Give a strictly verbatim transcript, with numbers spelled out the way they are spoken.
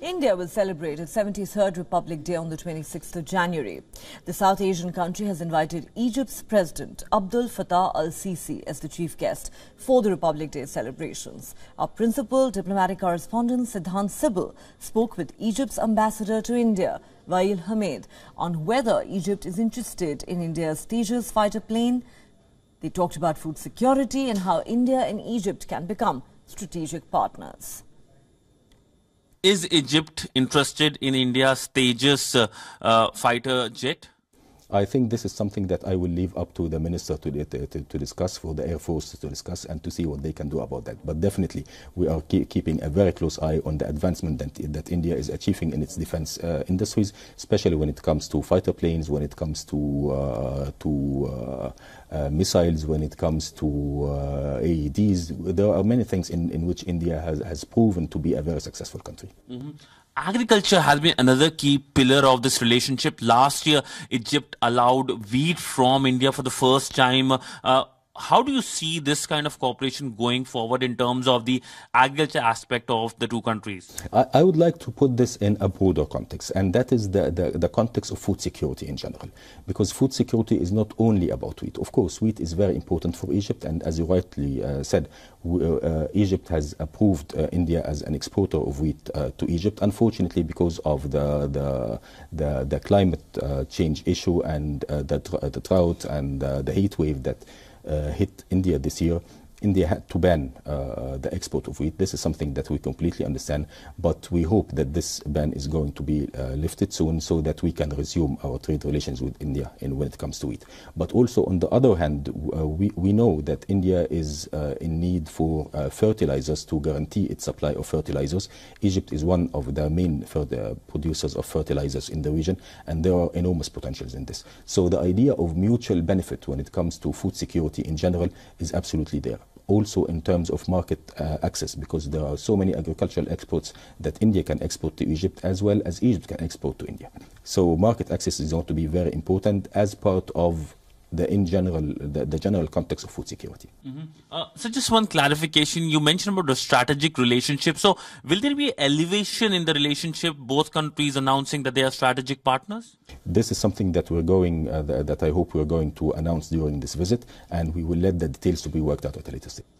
India will celebrate its seventy-third Republic Day on the twenty-sixth of January. The South Asian country has invited Egypt's President Abdel Fattah El-Sisi as the chief guest for the Republic Day celebrations. Our principal diplomatic correspondent Sidhant Sibal spoke with Egypt's ambassador to India, Wael Hamed, on whether Egypt is interested in India's Tejas fighter plane. They talked about food security and how India and Egypt can become strategic partners. Is Egypt interested in India's Tejas uh, uh, fighter jet? I think this is something that I will leave up to the minister to, to, to discuss, for the Air Force to discuss, and to see what they can do about that. But definitely, we are keep, keeping a very close eye on the advancement that, that India is achieving in its defense uh, industries, especially when it comes to fighter planes, when it comes to uh, to uh, uh, missiles, when it comes to uh, A E Ds. There are many things in, in which India has, has proven to be a very successful country. Mm-hmm. Agriculture has been another key pillar of this relationship. Last year, Egypt allowed wheat from India for the first time. Uh, how do you see this kind of cooperation going forward in terms of the agriculture aspect of the two countries? I, I would like to put this in a broader context, and that is the, the, the context of food security in general. Because food security is not only about wheat. Of course, wheat is very important for Egypt, and as you rightly uh, said, we, uh, Egypt has approved uh, India as an exporter of wheat uh, to Egypt. Unfortunately, because of the, the, the, the climate uh, change issue and uh, the, the drought and uh, the heat wave that Uh, hit India this year, India had to ban uh, the export of wheat. This is something that we completely understand, but we hope that this ban is going to be uh, lifted soon, so that we can resume our trade relations with India in when it comes to wheat. But also, on the other hand, uh, we, we know that India is uh, in need for uh, fertilizers to guarantee its supply of fertilizers. Egypt is one of the main further producers of fertilizers in the region, and there are enormous potentials in this. So the idea of mutual benefit when it comes to food security in general is absolutely there. Also in terms of market uh, access, because there are so many agricultural exports that India can export to Egypt, as well as Egypt can export to India. So market access is going to be very important as part of the in general the, the general context of food security. Mm-hmm. uh, so just one clarification, you mentioned about the strategic relationship. So will there be elevation in the relationship, both countries announcing that they are strategic partners? This is something that we're going uh, that I hope we're going to announce during this visit, and we will let the details to be worked out at a later stage.